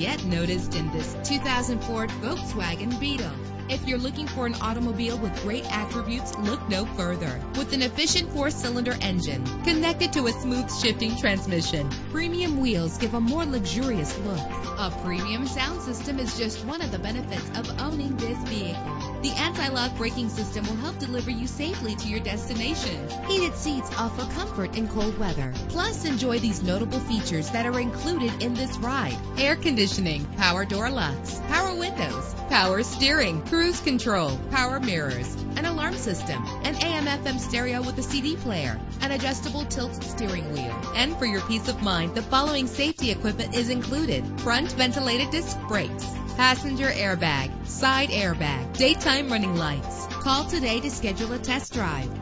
Get noticed in this 2004 Volkswagen Beetle. If you're looking for an automobile with great attributes, look no further. With an efficient 4-cylinder engine connected to a smooth shifting transmission, premium wheels give a more luxurious look. A premium sound system is just one of the benefits of owning this vehicle. The anti-lock braking system will help deliver you safely to your destination. Heated seats offer comfort in cold weather. Plus, enjoy these notable features that are included in this ride: air conditioning, power door locks, power windows, power steering, cruise control, power mirrors, an alarm system, an AM/FM stereo with a CD player, an adjustable tilt steering wheel. And for your peace of mind, the following safety equipment is included: front ventilated disc brakes, passenger airbag, side airbag, daytime running lights. Call today to schedule a test drive.